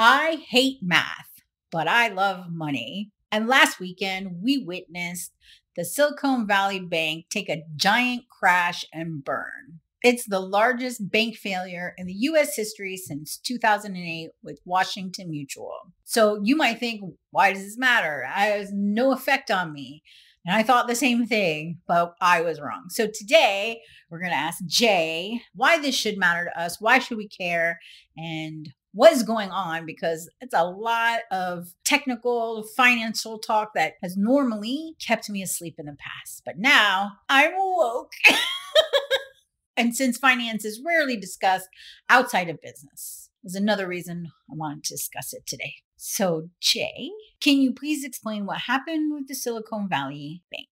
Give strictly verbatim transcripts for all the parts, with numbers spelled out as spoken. I hate math, but I love money. And last weekend, we witnessed the Silicon Valley Bank take a giant crash and burn. It's the largest bank failure in the U S history since two thousand eight with Washington Mutual. So you might think, why does this matter? It has no effect on me. And I thought the same thing, but I was wrong. So today we're going to ask Jay why this should matter to us. Why should we care? And what is going on? Because it's a lot of technical, financial talk that has normally kept me asleep in the past. But now I'm awoke. And since finance is rarely discussed outside of business, is another reason I wanted to discuss it today. So Jay, can you please explain what happened with the Silicon Valley Bank?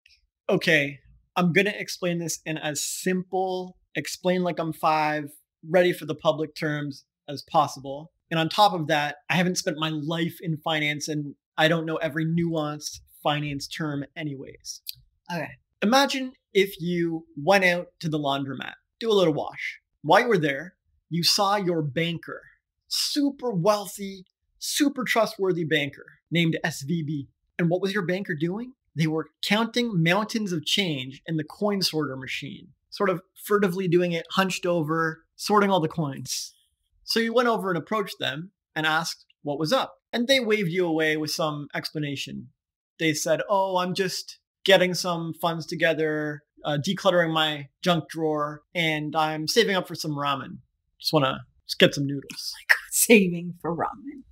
Okay, I'm going to explain this in as simple, explain like I'm five, ready for the public terms as possible. And on top of that, I haven't spent my life in finance and I don't know every nuanced finance term anyways. Okay. Imagine if you went out to the laundromat. Do a little wash. While you were there, you saw your banker, super wealthy, super trustworthy banker named S V B. And what was your banker doing? They were counting mountains of change in the coin sorter machine, sort of furtively doing it, hunched over, sorting all the coins. So you went over and approached them and asked what was up. And they waved you away with some explanation. They said, oh, I'm just getting some funds together, Uh, decluttering my junk drawer, and I'm saving up for some ramen. Just want to get some noodles. Oh my God, saving for ramen.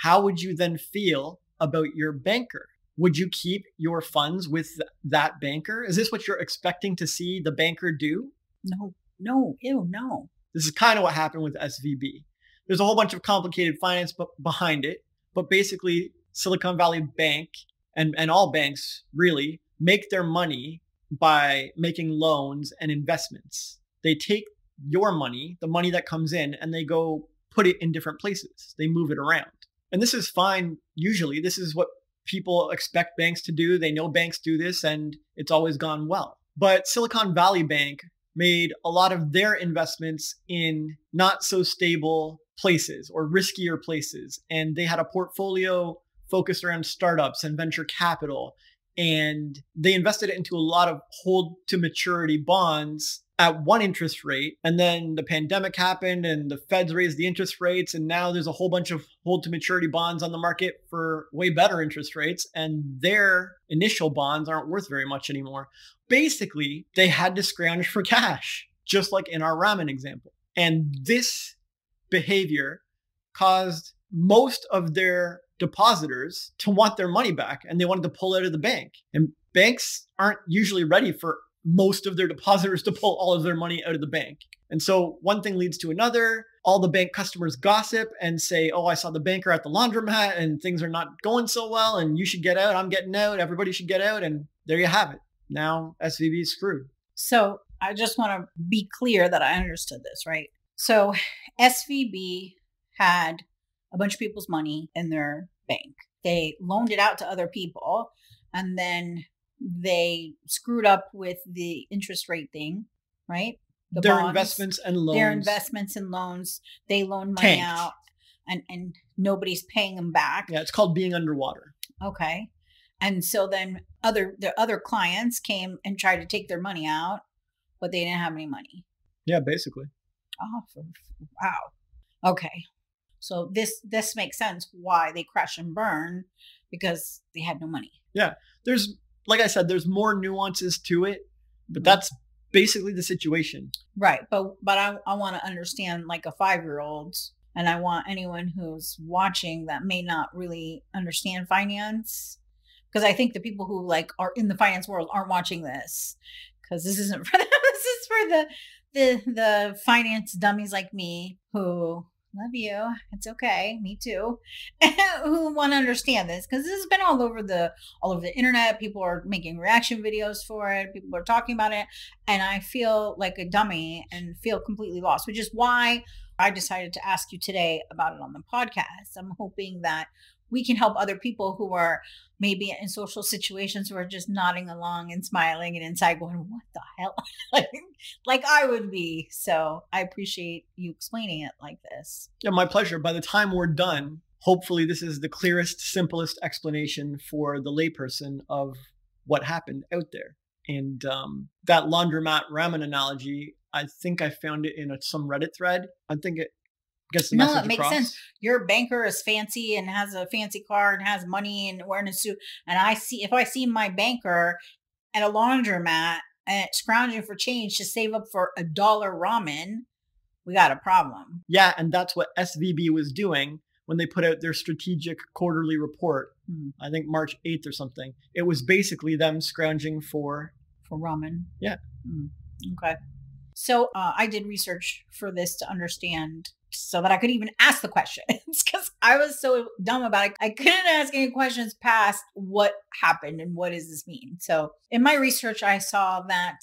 How would you then feel about your banker? Would you keep your funds with th that banker? Is this what you're expecting to see the banker do? No, no, ew, no. This is kind of what happened with S V B. There's a whole bunch of complicated finance behind it, but basically Silicon Valley Bank and, and all banks really make their money by making loans and investments. They take your money, the money that comes in, and they go put it in different places. They move it around. And this is fine. Usually this is what people expect banks to do. They know banks do this and it's always gone well. But Silicon Valley Bank made a lot of their investments in not so stable places or riskier places. And they had a portfolio focused around startups and venture capital. And they invested it into a lot of hold to maturity bonds at one interest rate. And then the pandemic happened and the feds raised the interest rates. And now there's a whole bunch of hold to maturity bonds on the market for way better interest rates. And their initial bonds aren't worth very much anymore. Basically, they had to scrounge for cash, just like in our ramen example. And this behavior caused most of their depositors to want their money back, and they wanted to pull out of the bank. And banks aren't usually ready for most of their depositors to pull all of their money out of the bank. And so one thing leads to another. All the bank customers gossip and say, oh, I saw the banker at the laundromat and things are not going so well and you should get out. I'm getting out. Everybody should get out. And there you have it. Now S V B is screwed. So I just want to be clear that I understood this, right? So S V B had a bunch of people's money in their bank. They loaned it out to other people and then they screwed up with the interest rate thing, right? The their bonds, investments and loans. Their investments and loans. They loaned money tanked. out and, and nobody's paying them back. Yeah, it's called being underwater. Okay. And so then other their other clients came and tried to take their money out, but they didn't have any money. Yeah, basically. Oh, wow. Okay. So this, this makes sense why they crash and burn, because they had no money. Yeah. There's, like I said, there's more nuances to it, but that's basically the situation. Right. But, but I, I want to understand like a five-year-old, and I want anyone who's watching that may not really understand finance, because I think the people who like are in the finance world aren't watching this, because this isn't for them. This is for the, the, the finance dummies like me who love you. It's okay. Me too. Who want to understand this? Because this has been all over the all over the internet. People are making reaction videos for it. People are talking about it, and I feel like a dummy and feel completely lost. Which is why I decided to ask you today about it on the podcast. I'm hoping that we can help other people who are maybe in social situations who are just nodding along and smiling and inside going, what the hell? like, like I would be. So I appreciate you explaining it like this. Yeah, my pleasure. By the time we're done, hopefully this is the clearest, simplest explanation for the layperson of what happened out there. And um, that laundromat ramen analogy, I think I found it in a, some Reddit thread. I think it gets the message across. No, it makes sense. Your banker is fancy and has a fancy car and has money and wearing a suit. And I see, if I see my banker at a laundromat and scrounging for change to save up for a dollar ramen, we got a problem. Yeah. And that's what S V B was doing when they put out their strategic quarterly report. Mm. I think March eighth or something. It was basically them scrounging for... For ramen. Yeah. Mm. Okay. So uh, I did research for this to understand so that I could even ask the questions because I was so dumb about it. I couldn't ask any questions past what happened and what does this mean? So in my research, I saw that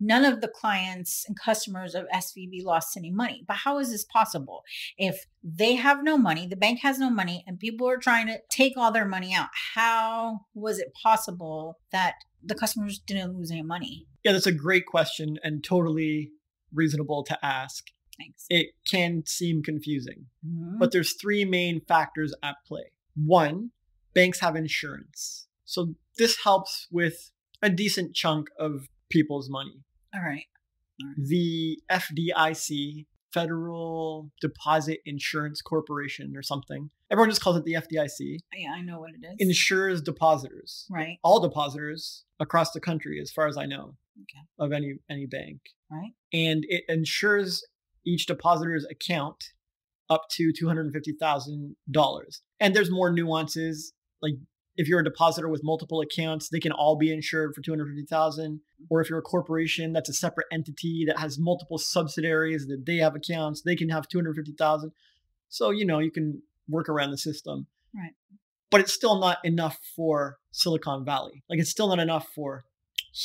none of the clients and customers of S V B lost any money. But how is this possible? If they have no money, the bank has no money, and people are trying to take all their money out, how was it possible that the customers didn't lose any money? Yeah, that's a great question and totally reasonable to ask. Thanks. It can seem confusing, mm-hmm. but there's three main factors at play. One, banks have insurance. So this helps with a decent chunk of people's money. All right. All right. The F D I C, Federal Deposit Insurance Corporation or something. Everyone just calls it the F D I C. Yeah, I know what it is. Insures depositors. Right. All depositors across the country, as far as I know, okay. of any any bank. Right. And it insures each depositor's account up to two hundred fifty thousand dollars. And there's more nuances. Like if you're a depositor with multiple accounts, they can all be insured for two hundred fifty thousand dollars. Or if you're a corporation that's a separate entity that has multiple subsidiaries that they have accounts, they can have two hundred fifty thousand dollars. So, you know, you can work around the system. Right. But it's still not enough for Silicon Valley. Like it's still not enough for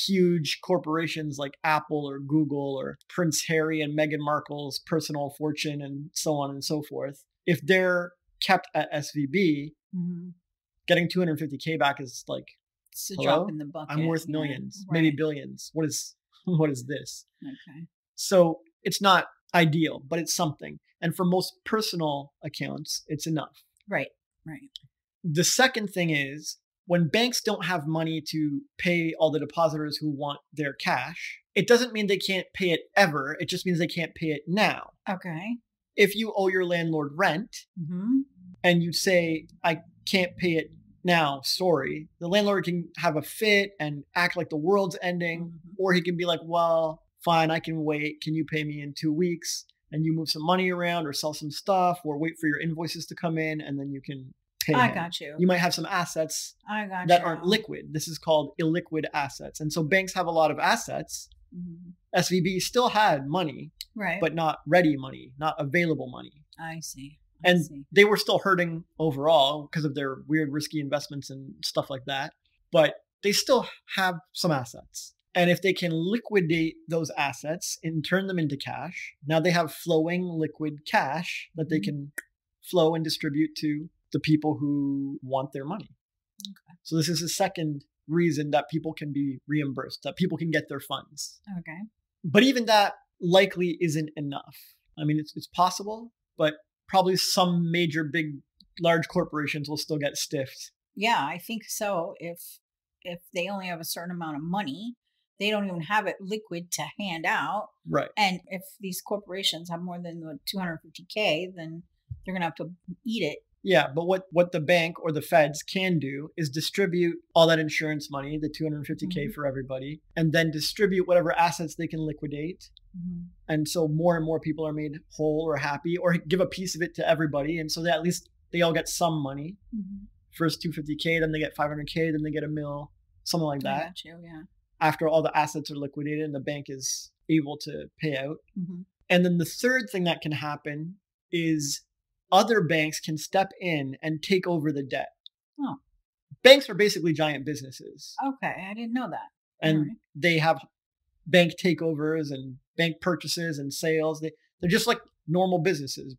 huge corporations like Apple or Google or Prince Harry and Meghan Markle's personal fortune and so on and so forth. If they're kept at S V B, mm-hmm. getting two hundred fifty K back is like, it's a hello? Drop in the bucket. I'm worth millions, right. maybe billions. What is, what is this? Okay. So it's not ideal, but it's something. And for most personal accounts, it's enough. Right, right. The second thing is when banks don't have money to pay all the depositors who want their cash, it doesn't mean they can't pay it ever. It just means they can't pay it now. Okay. If you owe your landlord rent mm-hmm. and you say, I can't pay it now, sorry, the landlord can have a fit and act like the world's ending, mm-hmm. or he can be like, well, fine, I can wait. Can you pay me in two weeks? And you move some money around or sell some stuff or wait for your invoices to come in and then you can pay I him. Got you. You might have some assets I got that you. Aren't liquid. This is called illiquid assets. And so banks have a lot of assets. Mm-hmm. S V B still had money, right. but not ready money, not available money. I see. I and see. They were still hurting overall because of their weird risky investments and stuff like that. But they still have some assets. And if they can liquidate those assets and turn them into cash, now they have flowing liquid cash that they can flow and distribute to the people who want their money. Okay. So this is the second reason that people can be reimbursed, that people can get their funds. Okay. But even that likely isn't enough. I mean, it's, it's possible, but probably some major, big, large corporations will still get stiffed. Yeah, I think so. If if they only have a certain amount of money, they don't even have it liquid to hand out. Right. And if these corporations have more than two hundred fifty K, then they're going to have to eat it. Yeah. But what, what the bank or the feds can do is distribute all that insurance money, the two hundred fifty K mm-hmm. for everybody, and then distribute whatever assets they can liquidate. Mm-hmm. And so more and more people are made whole or happy or give a piece of it to everybody. And so that at least they all get some money. Mm-hmm. First two hundred fifty K, then they get five hundred K, then they get a mil, something like that. I got you, yeah. After all the assets are liquidated and the bank is able to pay out. Mm-hmm. And then the third thing that can happen is other banks can step in and take over the debt. Oh. Banks are basically giant businesses. Okay. I didn't know that. And right. they have bank takeovers and bank purchases and sales. They, they're just like normal businesses,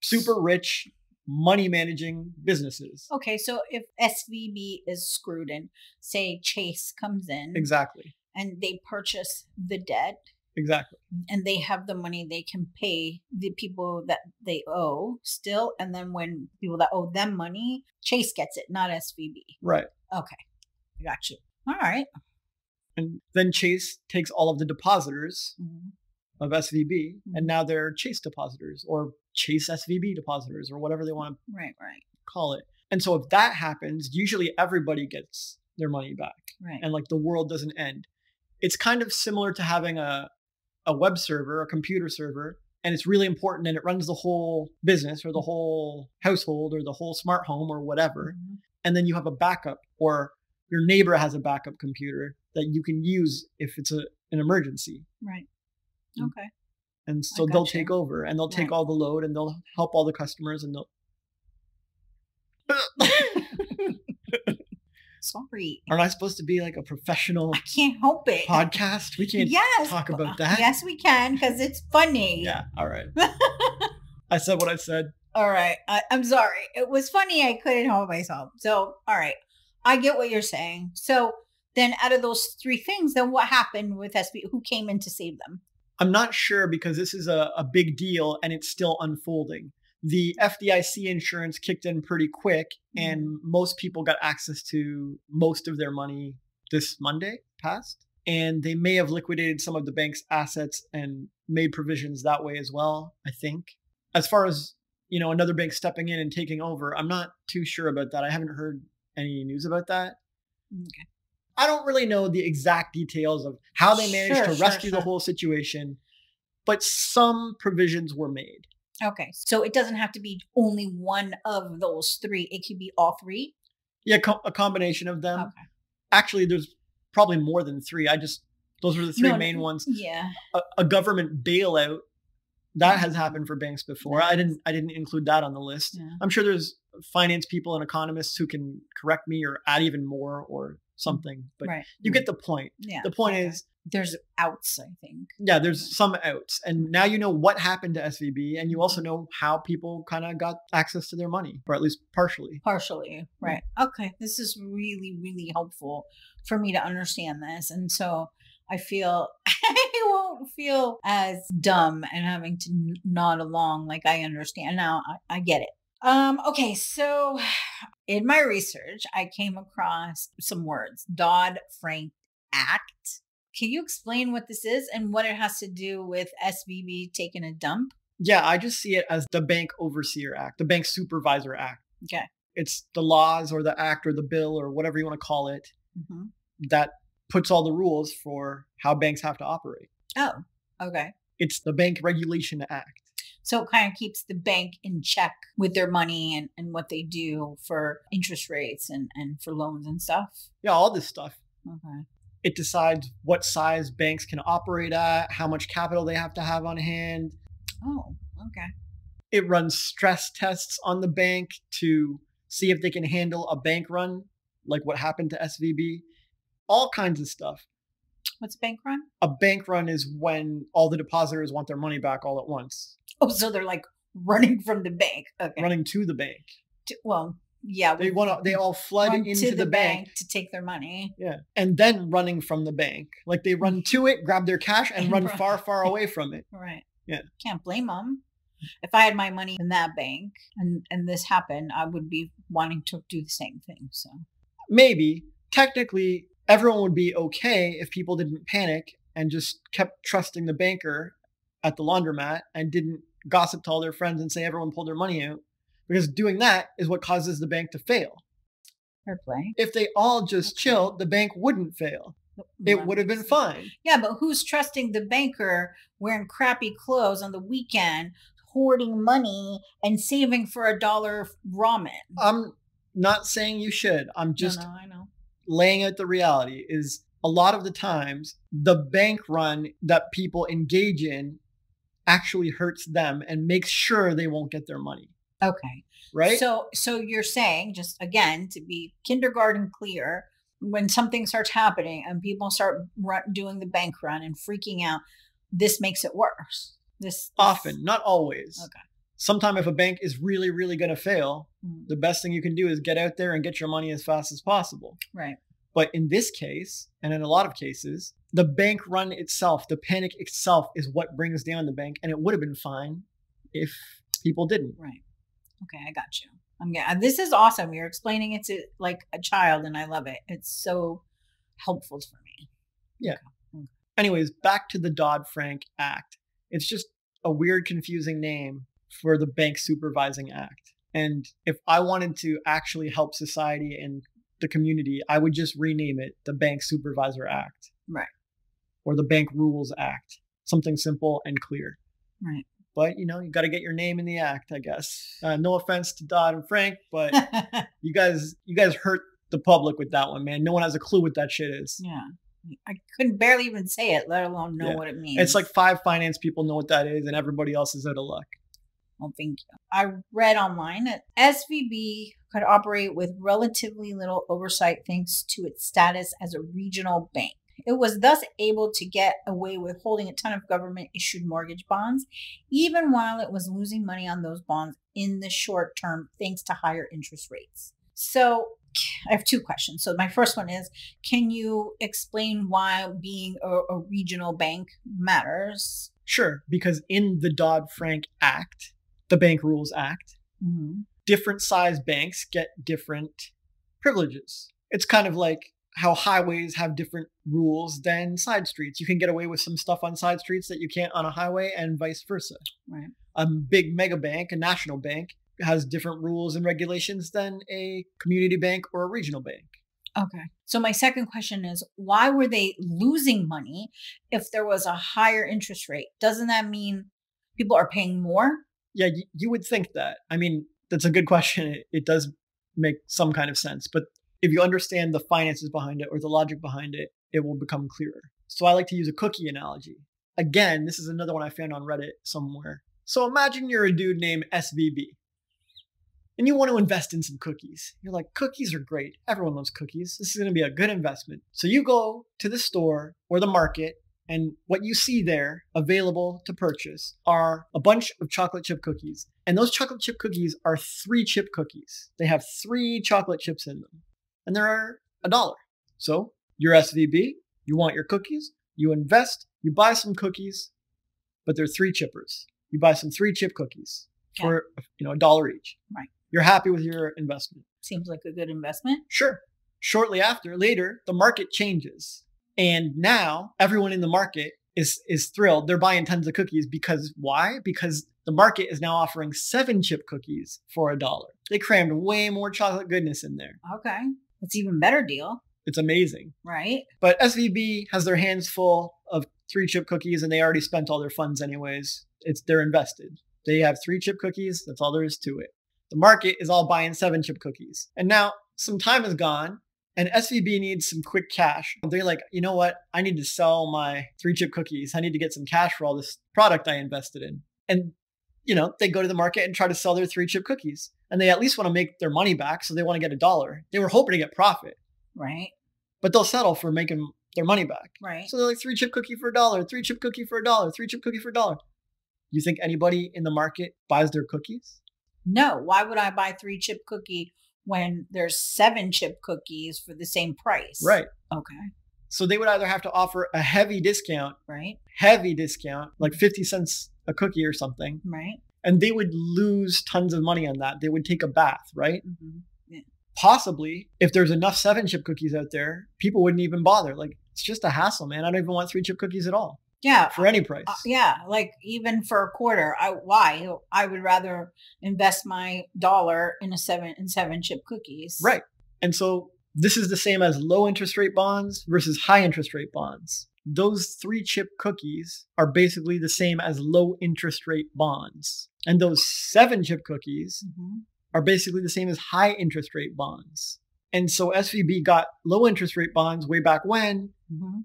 super rich, money managing businesses. Okay. So if S V B is screwed and say Chase comes in. Exactly. And they purchase the debt. Exactly. And they have the money, they can pay the people that they owe still. And then when people that owe them money, Chase gets it, not S V B. Right. Okay. Gotcha. All right. And then Chase takes all of the depositors mm-hmm. of S V B mm-hmm. and now they're Chase depositors or Chase S V B depositors or whatever they want to right, right. call it. And so if that happens, usually everybody gets their money back. Right. And like the world doesn't end. It's kind of similar to having a, a web server, a computer server, and it's really important and it runs the whole business or the whole household or the whole smart home or whatever. Mm-hmm. And then you have a backup or your neighbor has a backup computer that you can use if it's a, an emergency. Right. Okay. And so they'll you. take over and they'll take right. all the load and they'll help all the customers and they'll... Sorry. Aren't I supposed to be like a professional I can't help it. podcast? We can't yes, talk about that. Yes, we can because it's funny. Yeah. All right. I said what I said. All right. I, I'm sorry. It was funny. I couldn't help myself. So, all right. I get what you're saying. So then out of those three things, then what happened with S B? Who came in to save them? I'm not sure because this is a, a big deal and it's still unfolding. The F D I C insurance kicked in pretty quick and most people got access to most of their money this Monday past. And they may have liquidated some of the bank's assets and made provisions that way as well, I think. As far as, you know, another bank stepping in and taking over, I'm not too sure about that. I haven't heard any news about that. Okay. I don't really know the exact details of how they managed sure, to sure, rescue sure. the whole situation, but some provisions were made. Okay. So it doesn't have to be only one of those three. It could be all three? Yeah, co- a combination of them. Okay. Actually, there's probably more than three. I just, those were the three no, main no, ones. Yeah. A, a government bailout, that has happened for banks before. Nice. I didn't, I didn't include that on the list. Yeah. I'm sure there's finance people and economists who can correct me or add even more or something, but right. you get the point. Yeah. The point okay. is there's outs, I think. Yeah, there's yeah. some outs. And now you know what happened to S V B and you also know how people kind of got access to their money, or at least partially. Partially, right. Yeah. Okay. This is really, really helpful for me to understand this. And so I feel I won't feel as dumb and having to nod along like I understand. Now I, I get it. Um, okay, so in my research, I came across some words, Dodd-Frank Act. Can you explain what this is and what it has to do with S V B taking a dump? Yeah, I just see it as the Bank Overseer Act, the Bank Supervisor Act. Okay. It's the laws or the act or the bill or whatever you want to call it mm-hmm. that puts all the rules for how banks have to operate. Oh, okay. It's the Bank Regulation Act. So it kind of keeps the bank in check with their money and, and what they do for interest rates and, and for loans and stuff. Yeah, all this stuff. Okay. It decides what size banks can operate at, how much capital they have to have on hand. Oh, okay. It runs stress tests on the bank to see if they can handle a bank run, like what happened to S V B, all kinds of stuff. What's a bank run? A bank run is when all the depositors want their money back all at once. Oh, so they're like running from the bank. Okay. Running to the bank. To, well, yeah. They want to, they all flood into the, the bank. bank to take their money. Yeah. And then running from the bank. Like they run to it, grab their cash and, and run, run far, far away from it. Right. Yeah. Can't blame them. If I had my money in that bank and, and this happened, I would be wanting to do the same thing. So maybe technically everyone would be okay if people didn't panic and just kept trusting the banker at the laundromat and didn't gossip to all their friends and say everyone pulled their money out, because doing that is what causes the bank to fail. Fair play. If they all just okay. chilled, the bank wouldn't fail. It no, would have been fine. Yeah, but who's trusting the banker wearing crappy clothes on the weekend, hoarding money and saving for a dollar ramen? I'm not saying you should. I'm just no, no, I know. laying out the reality is a lot of the times the bank run that people engage in actually hurts them and makes sure they won't get their money. Okay. Right? So so you're saying, just again, to be kindergarten clear, when something starts happening and people start run, doing the bank run and freaking out, this makes it worse. This, this often, not always. Okay. Sometime if a bank is really, really going to fail, mm-hmm. the best thing you can do is get out there and get your money as fast as possible. Right. But in this case, and in a lot of cases, the bank run itself, the panic itself is what brings down the bank. And it would have been fine if people didn't. Right. Okay. I got you. I'm gonna, this is awesome. You're explaining it to like a child and I love it. It's so helpful for me. Yeah. Okay. Anyways, back to the Dodd-Frank Act. It's just a weird, confusing name for the Bank Supervising Act. And if I wanted to actually help society and the community, I would just rename it the Bank Supervisor Act. Right. Or the Bank Rules Act. Something simple and clear. Right. But, you know, you got to get your name in the act, I guess. Uh, no offense to Dodd and Frank, but you guys you guys hurt the public with that one, man. No one has a clue what that shit is. Yeah. I couldn't barely even say it, let alone know yeah. what it means. It's like five finance people know what that is and everybody else is out of luck. Well, thank you. I read online that S V B could operate with relatively little oversight thanks to its status as a regional bank. It was thus able to get away with holding a ton of government-issued mortgage bonds, even while it was losing money on those bonds in the short term, thanks to higher interest rates. So I have two questions. So my first one is, can you explain why being a, a regional bank matters? Sure, because in the Dodd-Frank Act, the Bank Rules Act, mm-hmm. different size banks get different privileges. It's kind of like how highways have different rules than side streets. You can get away with some stuff on side streets that you can't on a highway and vice versa. Right. A big mega bank, a national bank, has different rules and regulations than a community bank or a regional bank. Okay. So my second question is, why were they losing money if there was a higher interest rate? Doesn't that mean people are paying more? Yeah, you, you would think that. I mean, that's a good question. It, it does make some kind of sense, but if you understand the finances behind it or the logic behind it, it will become clearer. So I like to use a cookie analogy. Again, this is another one I found on Reddit somewhere. So imagine you're a dude named S V B and you want to invest in some cookies. You're like, cookies are great. Everyone loves cookies. This is going to be a good investment. So you go to the store or the market and what you see there available to purchase are a bunch of chocolate chip cookies. And those chocolate chip cookies are three chip cookies. They have three chocolate chips in them. And they're a dollar. So you're S V B, you want your cookies, you invest, you buy some cookies, but they're three chippers. You buy some three chip cookies yeah. for, you know, a dollar each. Right. You're happy with your investment. Seems like a good investment. Sure. Shortly after, later, the market changes. And now everyone in the market is, is thrilled. They're buying tons of cookies because why? Because the market is now offering seven chip cookies for a dollar. They crammed way more chocolate goodness in there. Okay. It's even better deal. It's amazing. Right. But S V B has their hands full of three chip cookies and they already spent all their funds anyways. It's they're invested. They have three chip cookies. That's all there is to it. The market is all buying seven chip cookies. And now some time has gone and S V B needs some quick cash. They're like, you know what? I need to sell my three chip cookies. I need to get some cash for all this product I invested in. And, you know, they go to the market and try to sell their three chip cookies. And they at least want to make their money back. So they want to get a dollar. They were hoping to get profit. Right. But they'll settle for making their money back. Right. So they're like three chip cookie for a dollar, three chip cookie for a dollar, three chip cookie for a dollar. You think anybody in the market buys their cookies? No. Why would I buy three chip cookie when there's seven chip cookies for the same price? Right. Okay. So they would either have to offer a heavy discount. Right. Heavy discount, like fifty cents a cookie or something. Right. And they would lose tons of money on that. They would take a bath, right? Mm-hmm. Yeah. Possibly, if there's enough seven chip cookies out there, people wouldn't even bother. Like, it's just a hassle, man. I don't even want three chip cookies at all. Yeah. For any price. Uh, yeah. Like, even for a quarter, I why? I would rather invest my dollar in a seven in seven chip cookies. Right. And so this is the same as low interest rate bonds versus high interest rate bonds. Those three chip cookies are basically the same as low interest rate bonds. And those seven chip cookies mm-hmm. are basically the same as high interest rate bonds. And so S V B got low interest rate bonds way back when mm-hmm.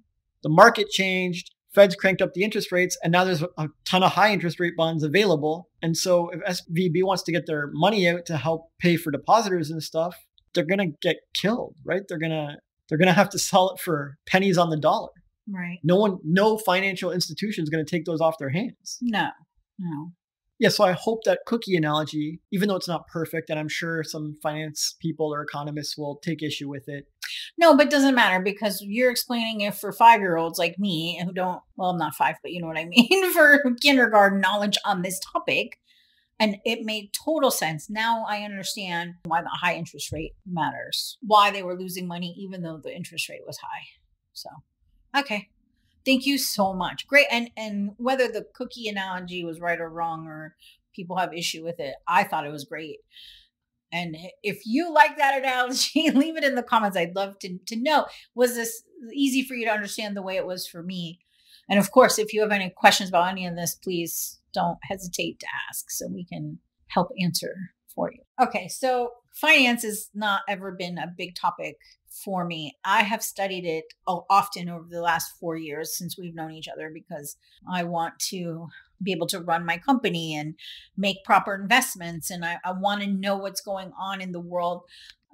the market changed, feds cranked up the interest rates, and now there's a ton of high interest rate bonds available. And so if S V B wants to get their money out to help pay for depositors and stuff, they're going to get killed, right? They're going to they're going to have to sell it for pennies on the dollar. Right. No one, no financial institution is going to take those off their hands. No. now. Yeah, so I hope that cookie analogy, even though it's not perfect, and I'm sure some finance people or economists will take issue with it. No, but it doesn't matter because you're explaining it for five-year-olds like me who don't, well, I'm not five, but you know what I mean, for kindergarten knowledge on this topic. And it made total sense. Now I understand why the high interest rate matters, why they were losing money even though the interest rate was high. So, okay. Thank you so much. Great. And and whether the cookie analogy was right or wrong or people have issue with it, I thought it was great. And if you like that analogy, leave it in the comments. I'd love to, to know, was this easy for you to understand the way it was for me? And of course, if you have any questions about any of this, please don't hesitate to ask so we can help answer for you. Okay. So finance has not ever been a big topic for me. I have studied it often over the last four years since we've known each other because I want to be able to run my company and make proper investments. And I, I want to know what's going on in the world.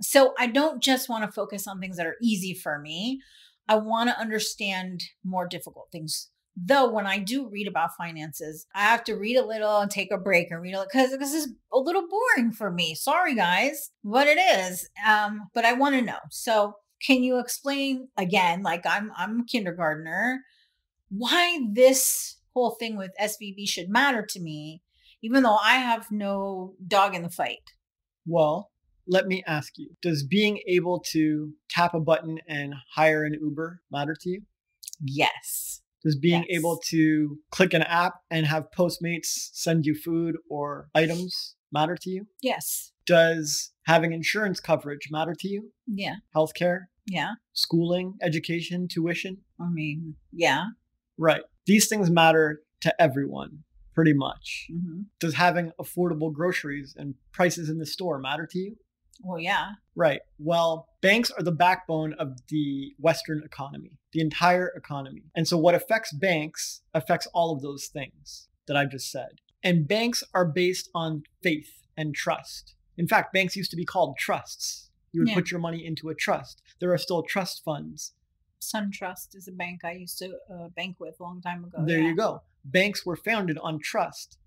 So I don't just want to focus on things that are easy for me. I want to understand more difficult things. Though when I do read about finances, I have to read a little and take a break and read a little because this is a little boring for me. Sorry, guys, what it is. Um, but I want to know. So can you explain again, like I'm, I'm a kindergartner, why this whole thing with S V B should matter to me, even though I have no dog in the fight? Well, let me ask you, does being able to tap a button and hire an Uber matter to you? Yes. Does being yes. able to click an app and have Postmates send you food or items matter to you? Yes. Does having insurance coverage matter to you? Yeah. Healthcare? Yeah. Schooling, education, tuition? I mean, yeah. Right. These things matter to everyone, pretty much. Mm-hmm. Does having affordable groceries and prices in the store matter to you? Well, yeah. Right. Well, banks are the backbone of the Western economy, the entire economy. And so what affects banks affects all of those things that I've just said. And banks are based on faith and trust. In fact, banks used to be called trusts. You would yeah. put your money into a trust. There are still trust funds. SunTrust is a bank I used to uh, bank with a long time ago. There yeah. you go. Banks were founded on trust.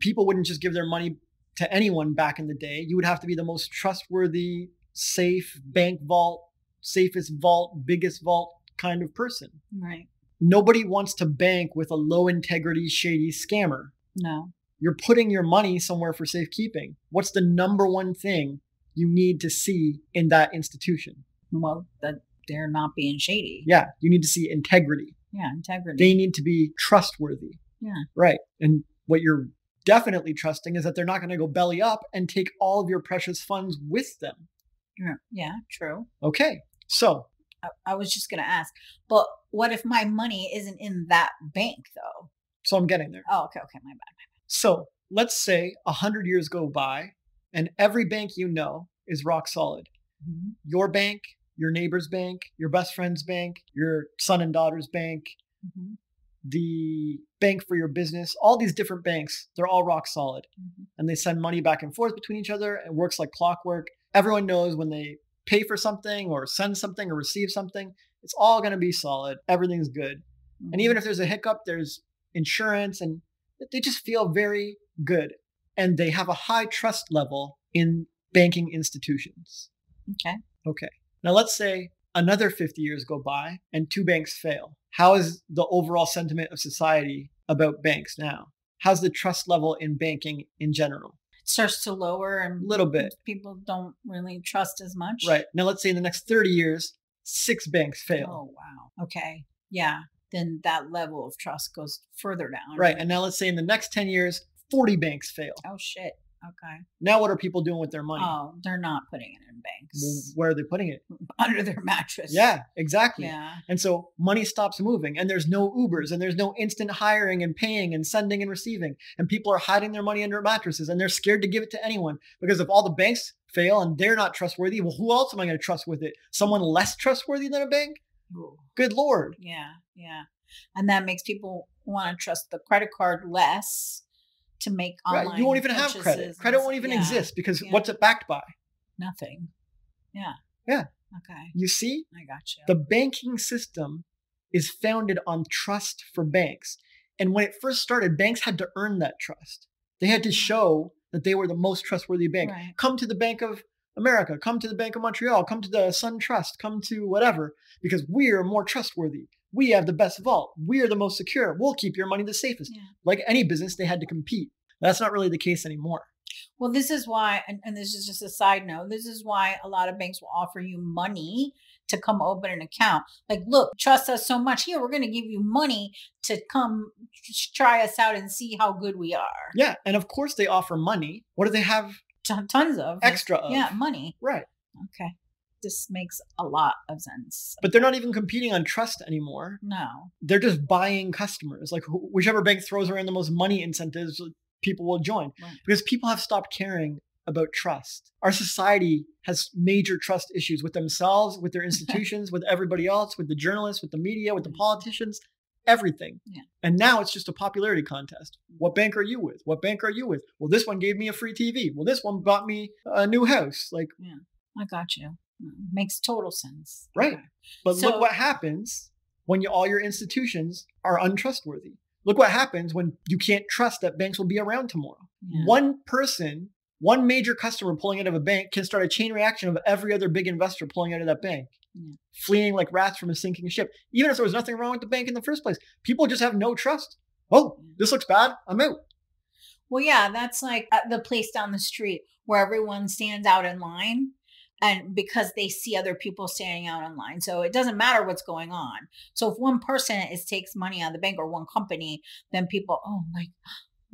People wouldn't just give their money to anyone back in the day. You would have to be the most trustworthy, safe bank vault, safest vault, biggest vault kind of person. Right. Nobody wants to bank with a low integrity, shady scammer. No. You're putting your money somewhere for safekeeping. What's the number one thing you need to see in that institution? Well, that they're not being shady. Yeah. You need to see integrity. Yeah. Integrity. They need to be trustworthy. Yeah. Right. And what you're definitely trusting is that they're not going to go belly up and take all of your precious funds with them. Yeah, yeah, true. Okay, so. I, I was just going to ask, but what if my money isn't in that bank though? So I'm getting there. Oh, okay, okay, my bad. My bad. So let's say a hundred years go by and every bank you know is rock solid. Mm-hmm. Your bank, your neighbor's bank, your best friend's bank, your son and daughter's bank. Mm-hmm. The bank for your business, all these different banks, they're all rock solid. Mm-hmm. And they send money back and forth between each other. It works like clockwork. Everyone knows when they pay for something or send something or receive something, it's all going to be solid. Everything's good. Mm-hmm. And even if there's a hiccup, there's insurance and they just feel very good. And they have a high trust level in banking institutions. Okay. Okay. Now let's say another fifty years go by and two banks fail. How is the overall sentiment of society about banks now? How's the trust level in banking in general? It starts to lower and a little bit. People don't really trust as much. Right. Now, let's say in the next thirty years, six banks fail. Oh, wow. Okay. Yeah. Then that level of trust goes further down. Right. And now let's say in the next ten years, forty banks fail. Oh, shit. Okay. Now, what are people doing with their money? Oh, they're not putting it in banks. Well, where are they putting it? Under their mattress. Yeah, exactly. Yeah. And so money stops moving and there's no Ubers and there's no instant hiring and paying and sending and receiving. And people are hiding their money under mattresses and they're scared to give it to anyone because if all the banks fail and they're not trustworthy, well, who else am I going to trust with it? Someone less trustworthy than a bank? Ooh. Good Lord. Yeah. Yeah. And that makes people want to trust the credit card less. To make online right. You won't even have credit. Credit won't even yeah. exist because yeah. what's it backed by? Nothing. Yeah. Yeah. Okay. You see? I got you. The banking system is founded on trust for banks. And when it first started, banks had to earn that trust. They had to show that they were the most trustworthy bank. Right. Come to the Bank of America, come to the Bank of Montreal, come to the SunTrust, come to whatever, because we are more trustworthy. We have the best vault. We are the most secure. We'll keep your money the safest. Yeah. Like any business, they had to compete. That's not really the case anymore. Well, this is why, and, and this is just a side note, this is why a lot of banks will offer you money to come open an account. Like, look, trust us so much. Here, we're going to give you money to come try us out and see how good we are. Yeah. And of course they offer money. What do they have? T- tons of. Extra of. Yeah, money. Right. Okay. This makes a lot of sense. But they're not even competing on trust anymore. No. They're just buying customers. Like wh- whichever bank throws around the most money incentives, people will join. Right. Because people have stopped caring about trust. Our society has major trust issues with themselves, with their institutions, with everybody else, with the journalists, with the media, with the politicians, everything. Yeah. And now it's just a popularity contest. What bank are you with? What bank are you with? Well, this one gave me a free T V. Well, this one bought me a new house. Like, yeah, I got you. Makes total sense. Right. Okay. But so, look what happens when you, all your institutions are untrustworthy. Look what happens when you can't trust that banks will be around tomorrow. Yeah. One person, one major customer pulling out of a bank can start a chain reaction of every other big investor pulling out of that bank, yeah, fleeing like rats from a sinking ship. Even if there was nothing wrong with the bank in the first place, people just have no trust. Oh, this looks bad. I'm out. Well, yeah, that's like the place down the street where everyone stands out in line. And because they see other people standing out online. So it doesn't matter what's going on. So if one person is takes money out of the bank or one company, then people, oh, like,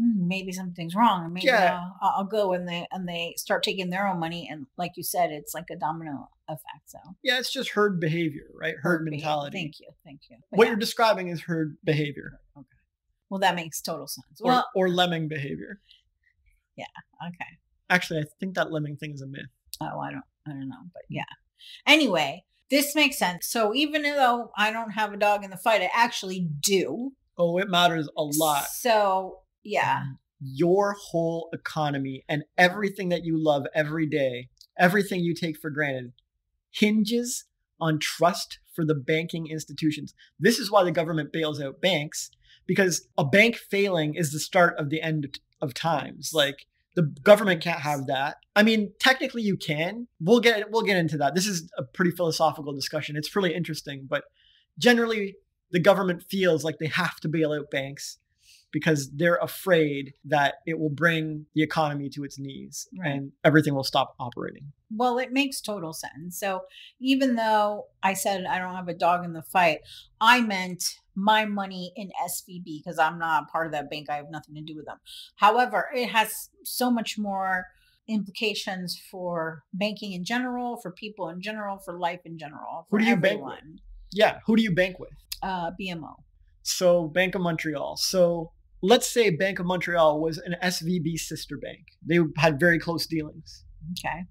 hmm, maybe something's wrong. Maybe yeah. I'll, I'll go and they, and they start taking their own money. And like you said, it's like a domino effect. So yeah, it's just herd behavior, right? Herd, herd mentality. Behavior. Thank you. Thank you. But what yeah. you're describing is herd behavior. Okay. Well, that makes total sense. Or, well, or lemming behavior. Yeah. Okay. Actually, I think that lemming thing is a myth. Oh, I don't. I don't know, but yeah. Anyway, this makes sense. So even though I don't have a dog in the fight, I actually do. Oh, it matters a lot. So yeah. Your whole economy and everything that you love every day, everything you take for granted, hinges on trust for the banking institutions. This is why the government bails out banks, because a bank failing is the start of the end of times. Like, the government can't have that. I mean, technically you can. We'll get we'll get into that. This is a pretty philosophical discussion. It's really interesting, but generally the government feels like they have to bail out banks because they're afraid that it will bring the economy to its knees, right, and everything will stop operating. Well, it makes total sense. So even though I said I don't have a dog in the fight, I meant my money in S V B because I'm not part of that bank. I have nothing to do with them. However, it has so much more implications for banking in general, for people in general, for life in general, for who do you everyone. Bank with? Yeah. Who do you bank with? Uh, B M O. So Bank of Montreal. So let's say Bank of Montreal was an S V B sister bank. They had very close dealings. Okay.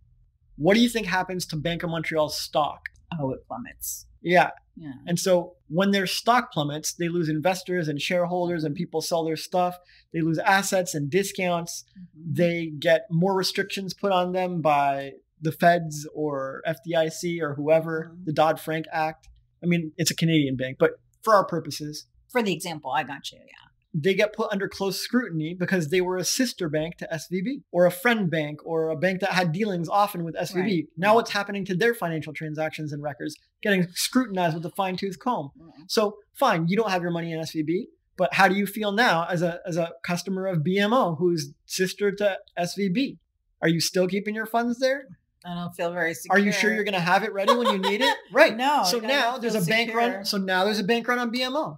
What do you think happens to Bank of Montreal's stock? Oh, it plummets. Yeah. Yeah. And so when their stock plummets, they lose investors and shareholders and people sell their stuff. They lose assets and discounts. Mm-hmm. They get more restrictions put on them by the feds or F D I C or whoever, mm-hmm, the Dodd-Frank Act. I mean, it's a Canadian bank, but for our purposes. For the example, I got you. Yeah. They get put under close scrutiny because they were a sister bank to S V B or a friend bank or a bank that had dealings often with S V B. Right. Now yeah. what's happening to their financial transactions and records? Getting scrutinized with a fine tooth comb. Yeah. So fine, you don't have your money in S V B, but how do you feel now as a, as a customer of B M O who's sister to S V B? Are you still keeping your funds there? I don't feel very secure. Are you sure you're going to have it ready when you need it? Right. No. So now there's a secure. bank run. So now there's a bank run on B M O.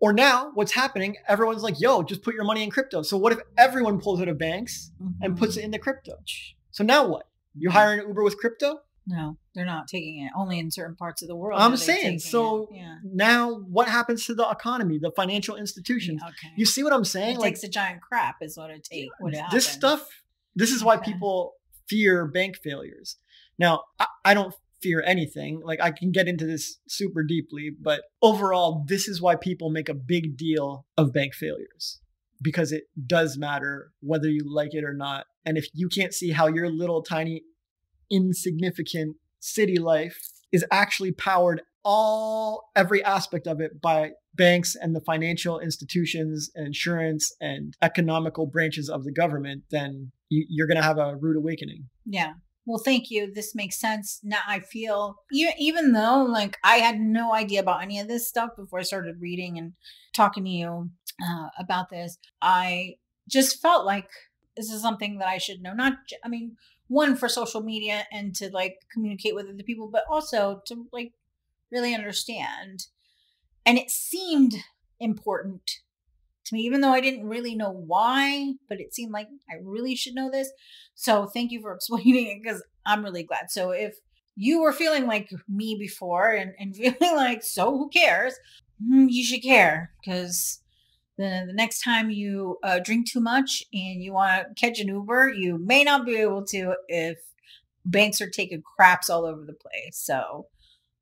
Or now what's happening, everyone's like, yo, just put your money in crypto. So what if everyone pulls out of banks, mm-hmm, and puts it into crypto? So now what? You hiring Uber with crypto? No, they're not taking it. Only in certain parts of the world. I'm saying. So yeah. now what happens to the economy, the financial institutions? Okay. You see what I'm saying? It like, takes a giant crap is what it takes. Yeah, this stuff, this is why okay. people fear bank failures. Now, I, I don't fear anything. Like I can get into this super deeply, but overall, this is why people make a big deal of bank failures, because it does matter whether you like it or not. And if you can't see how your little tiny insignificant city life is actually powered all every aspect of it by banks and the financial institutions and insurance and economical branches of the government, then you, you're going to have a rude awakening. Yeah. Well, thank you. This makes sense. Now I feel, even though like I had no idea about any of this stuff before I started reading and talking to you uh, about this, I just felt like this is something that I should know. Not, I mean, one, for social media and to like communicate with other people, but also to like really understand. And it seemed important to me, even though I didn't really know why, but it seemed like I really should know this. So thank you for explaining it, because I'm really glad. So if you were feeling like me before and, and feeling like, so who cares? You should care, because the, the next time you uh, drink too much and you want to catch an Uber, you may not be able to if banks are taking craps all over the place. So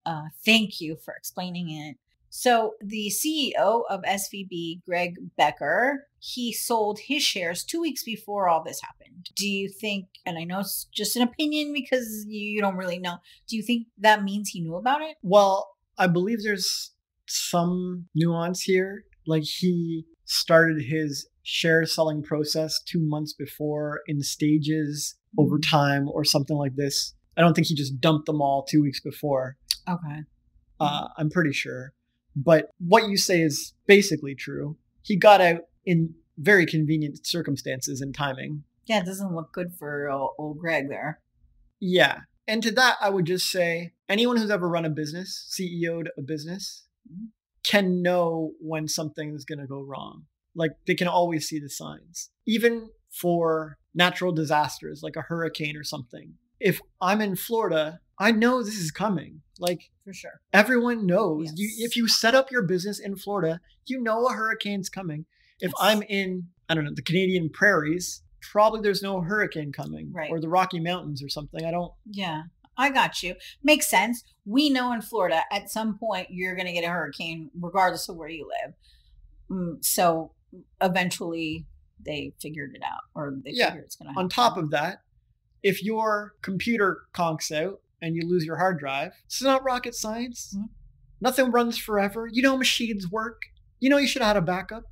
uh, thank you for explaining it. So the C E O of S V B, Greg Becker, he sold his shares two weeks before all this happened. Do you think, and I know it's just an opinion because you don't really know, do you think that means he knew about it? Well, I believe there's some nuance here. Like, he started his share selling process two months before in stages over time or something like this. I don't think he just dumped them all two weeks before. Okay. Uh, I'm pretty sure. But what you say is basically true. He got out in very convenient circumstances and timing. Yeah, it doesn't look good for old, old Greg there. Yeah. And to that, I would just say anyone who's ever run a business, C E O'd a business, can know when something's going to go wrong. Like, they can always see the signs. Even for natural disasters, like a hurricane or something. If I'm in Florida, I know this is coming. Like, for sure. Everyone knows. Yes. You, if you set up your business in Florida, you know a hurricane's coming. If yes. I'm in, I don't know, the Canadian prairies, probably there's no hurricane coming, right? Or the Rocky Mountains or something. I don't. Yeah, I got you. Makes sense. We know in Florida, at some point, you're going to get a hurricane, regardless of where you live. So eventually they figured it out, or they yeah. figure it's going to happen. On top of that, if your computer conks out and you lose your hard drive, it's not rocket science. Mm-hmm. Nothing runs forever. You know machines work. You know you should have had a backup.